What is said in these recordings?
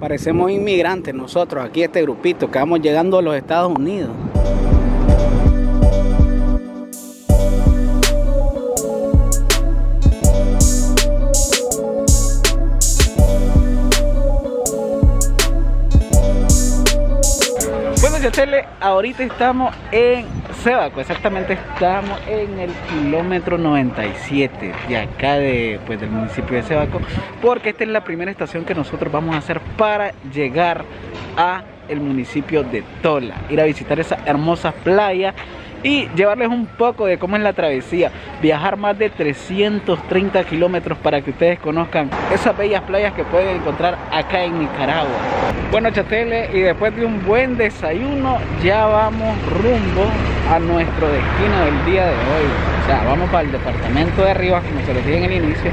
Parecemos inmigrantes nosotros, aquí este grupito, que vamos llegando a los Estados Unidos. Bueno, yo tele, ahorita estamos en Sebaco, exactamente estamos en el kilómetro 97 de acá del municipio de Sebaco, porque esta es la primera estación que nosotros vamos a hacer para llegar a el municipio de Tola, ir a visitar esa hermosa playa y llevarles un poco de cómo es la travesía, viajar más de 330 kilómetros para que ustedes conozcan esas bellas playas que pueden encontrar acá en Nicaragua. Bueno, chatele, y después de un buen desayuno ya vamos rumbo a nuestro destino del día de hoy. O sea, vamos para el departamento de Rivas, como se les dije en el inicio,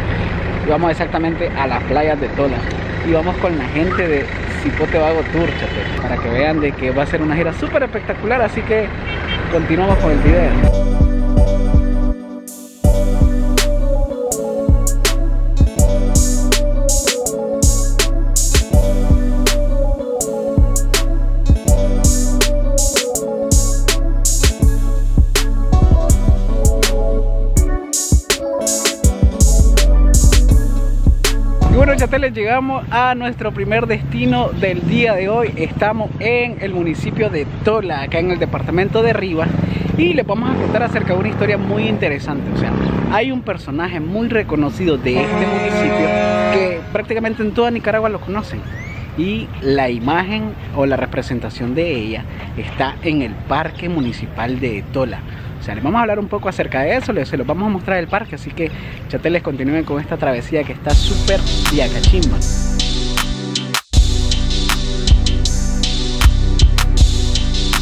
y vamos exactamente a las playas de Tola. Y vamos con la gente de Cipotevago Tour, chatele, para que vean de que va a ser una gira súper espectacular, así que continuamos con el video. Y bueno, chateles, llegamos a nuestro primer destino del día de hoy. Estamos en el municipio de Tola, acá en el departamento de Rivas, y les vamos a contar acerca de una historia muy interesante. O sea, hay un personaje muy reconocido de este municipio que prácticamente en toda Nicaragua lo conocen, y la imagen o la representación de ella está en el parque municipal de Tola. O sea, les vamos a hablar un poco acerca de eso, se los vamos a mostrar el parque, así que chateles, continúen con esta travesía que está súper Diakachimba.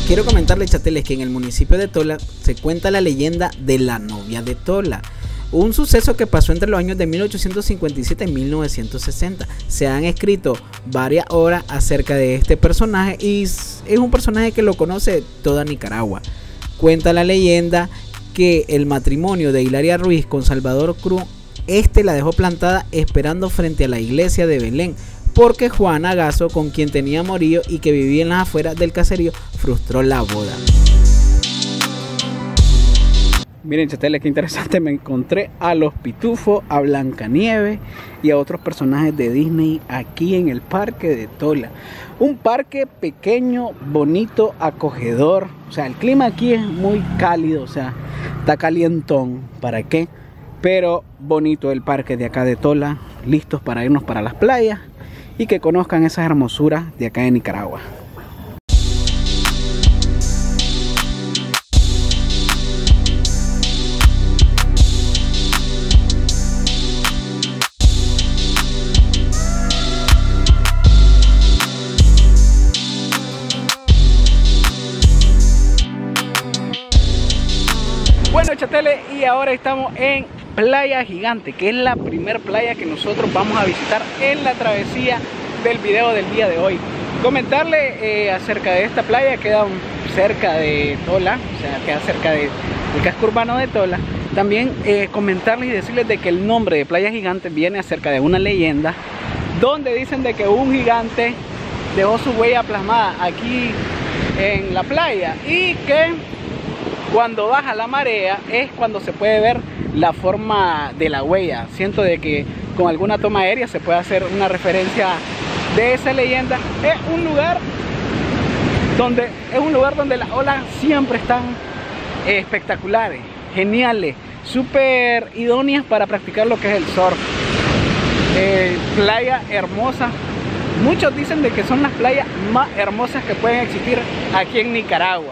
Quiero comentarles, chateles, que en el municipio de Tola se cuenta la leyenda de la novia de Tola, un suceso que pasó entre los años de 1857 y 1960. Se han escrito varias obras acerca de este personaje y es un personaje que lo conoce toda Nicaragua. Cuenta la leyenda que el matrimonio de Hilaria Ruiz con Salvador Cruz, este la dejó plantada esperando frente a la iglesia de Belén, porque Juan Agaso, con quien tenía amorío y que vivía en las afueras del caserío, frustró la boda. Miren, chateles, qué interesante, me encontré a los Pitufos, a Blancanieves y a otros personajes de Disney aquí en el parque de Tola. Un parque pequeño, bonito, acogedor. O sea, el clima aquí es muy cálido, o sea, está calientón, ¿para qué? Pero bonito el parque de acá de Tola, listos para irnos para las playas y que conozcan esas hermosuras de acá de Nicaragua. Bueno, chatele, y ahora estamos en Playa Gigante, que es la primer playa que nosotros vamos a visitar en la travesía del video del día de hoy. Comentarle acerca de esta playa, queda cerca de Tola, o sea, queda cerca del casco urbano de Tola. También comentarles y decirles de que el nombre de Playa Gigante viene acerca de una leyenda donde dicen de que un gigante dejó su huella plasmada aquí en la playa, y que cuando baja la marea es cuando se puede ver la forma de la huella. Siento de que con alguna toma aérea se puede hacer una referencia de esa leyenda. Es un lugar donde las olas siempre están espectaculares, geniales, súper idóneas para practicar lo que es el surf. Playa hermosa. Muchos dicen de que son las playas más hermosas que pueden existir aquí en Nicaragua,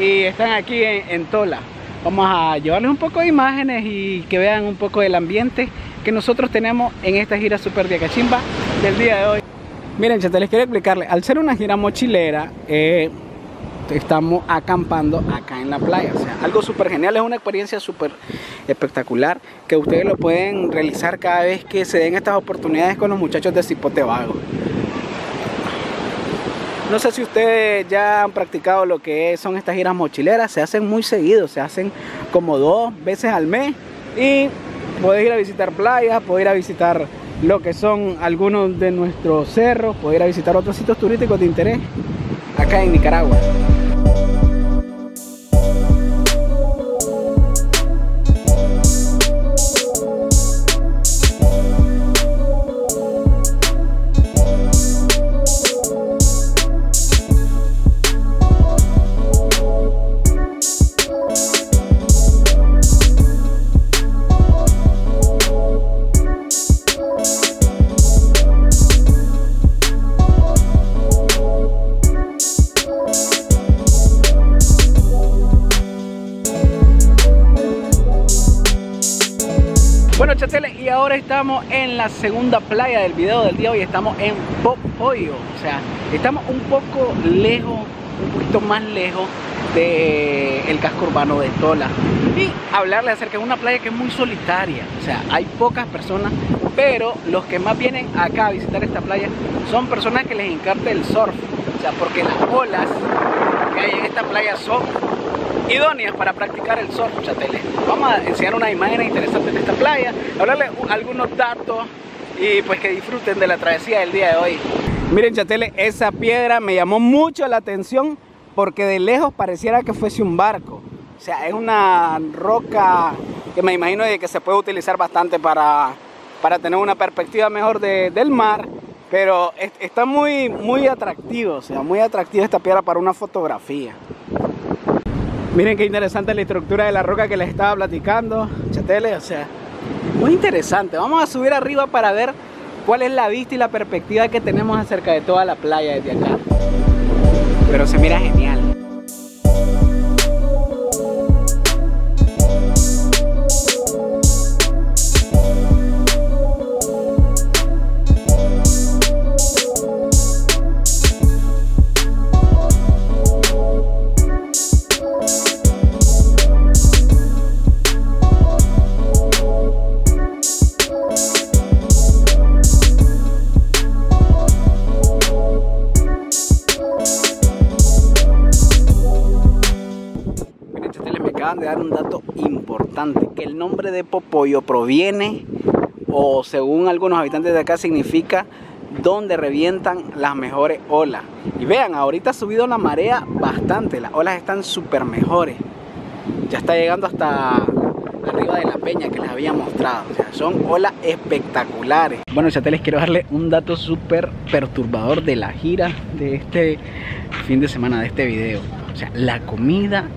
y están aquí en Tola. Vamos a llevarles un poco de imágenes y que vean un poco del ambiente que nosotros tenemos en esta gira super Diakachimba del día de hoy. Miren, chate, les quiero explicarles, al ser una gira mochilera, estamos acampando acá en la playa. O sea, algo súper genial, es una experiencia súper espectacular que ustedes lo pueden realizar cada vez que se den estas oportunidades con los muchachos de Cipotevago. No sé si ustedes ya han practicado lo que son estas giras mochileras, se hacen muy seguido, se hacen como 2 veces al mes, y podés ir a visitar playas, podés ir a visitar lo que son algunos de nuestros cerros, poder ir a visitar otros sitios turísticos de interés acá en Nicaragua. Bueno, chateles, y ahora estamos en la segunda playa del video del día de hoy. Estamos en Popoyo, o sea, estamos un poco lejos, un poquito más lejos del casco urbano de Tola. Y hablarles acerca de una playa que es muy solitaria, o sea, hay pocas personas, pero los que más vienen acá a visitar esta playa son personas que les encanta el surf, o sea, porque las olas que hay en esta playa son idóneas para practicar el surf, chateles. Vamos a enseñar unas imágenes interesantes de esta playa, hablarles algunos datos y pues que disfruten de la travesía del día de hoy. Miren, chateles, esa piedra me llamó mucho la atención porque de lejos pareciera que fuese un barco. O sea, es una roca que me imagino de que se puede utilizar bastante para tener una perspectiva mejor del mar, pero está muy atractivo, o sea, muy atractiva esta piedra para una fotografía. Miren qué interesante la estructura de la roca que les estaba platicando, chateles, o sea, muy interesante. Vamos a subir arriba para ver cuál es la vista y la perspectiva que tenemos acerca de toda la playa desde acá. Pero se mira genial. De dar un dato importante, que el nombre de Popoyo proviene, o según algunos habitantes de acá, significa donde revientan las mejores olas. Y vean, ahorita ha subido la marea bastante, las olas están súper mejores, ya está llegando hasta arriba de la peña que les había mostrado, o sea, son olas espectaculares. Bueno, chateles, quiero darle un dato súper perturbador de la gira de este fin de semana, de este video. O sea, la comida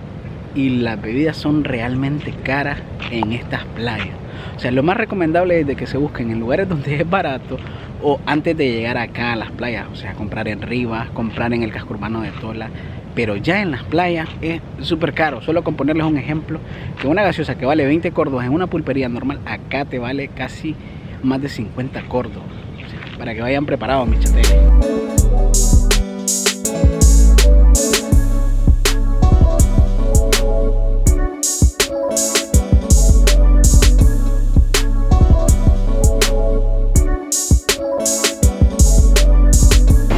y las bebidas son realmente caras en estas playas. O sea, lo más recomendable es de que se busquen en lugares donde es barato, o antes de llegar acá a las playas, o sea, comprar en Rivas, comprar en el casco urbano de Tola. Pero ya en las playas es súper caro. Solo con ponerles un ejemplo, que una gaseosa que vale 20 córdobas en una pulpería normal, acá te vale casi más de 50 córdobas. O sea, para que vayan preparados, mis chateles.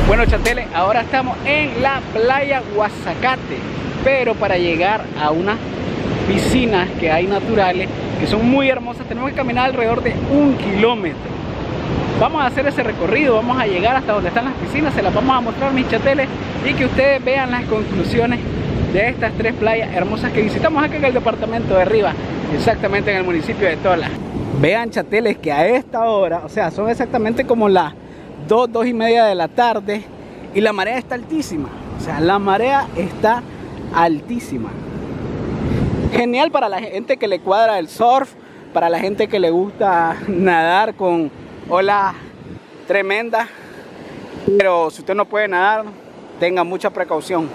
Bueno, chateles, ahora estamos en la playa Guasacate, pero para llegar a unas piscinas que hay naturales, que son muy hermosas, tenemos que caminar alrededor de 1 kilómetro. Vamos a hacer ese recorrido, vamos a llegar hasta donde están las piscinas, se las vamos a mostrar, mis chateles, y que ustedes vean las conclusiones de estas 3 playas hermosas que visitamos acá en el departamento de Rivas, exactamente en el municipio de Tola. Vean, chateles, que a esta hora, o sea, son exactamente como las 2:30 de la tarde y la marea está altísima, o sea, la marea está altísima. Genial para la gente que le cuadra el surf, para la gente que le gusta nadar con olas tremendas, pero si usted no puede nadar, tenga mucha precaución.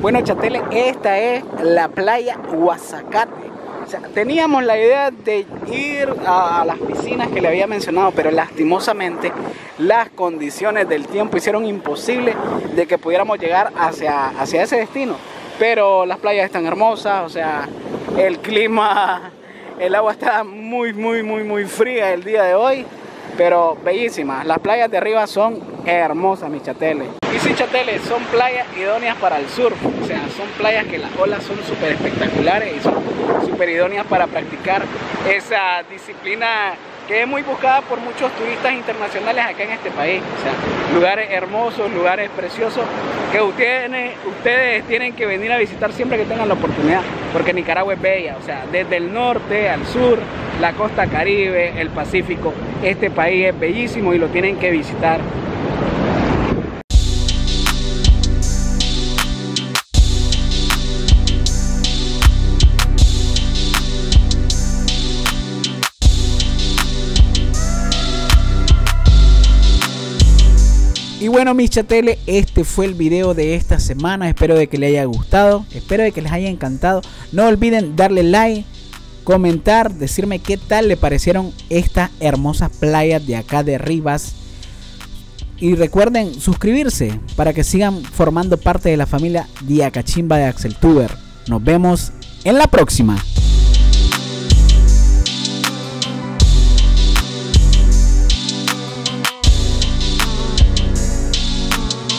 Bueno, chateles, esta es la playa Guasacate. O sea, teníamos la idea de ir a las piscinas que le había mencionado, pero lastimosamente las condiciones del tiempo hicieron imposible de que pudiéramos llegar hacia ese destino. Pero las playas están hermosas, o sea, el clima, el agua está muy fría el día de hoy, pero bellísimas. Las playas de arriba son hermosas, mis chateles. Y sí, chateles, son playas idóneas para el surf, o sea, son playas que las olas son súper espectaculares y son súper idóneas para practicar esa disciplina que es muy buscada por muchos turistas internacionales acá en este país. O sea, lugares hermosos, lugares preciosos que ustedes tienen que venir a visitar siempre que tengan la oportunidad, porque Nicaragua es bella. O sea, desde el norte al sur, la costa Caribe, el Pacífico, este país es bellísimo y lo tienen que visitar. Y bueno, mis chateles, este fue el video de esta semana. Espero de que les haya gustado, espero de que les haya encantado. No olviden darle like, comentar, decirme qué tal le parecieron estas hermosas playas de acá de Rivas. Y recuerden suscribirse para que sigan formando parte de la familia Diakachimba de Axeltuber. Nos vemos en la próxima.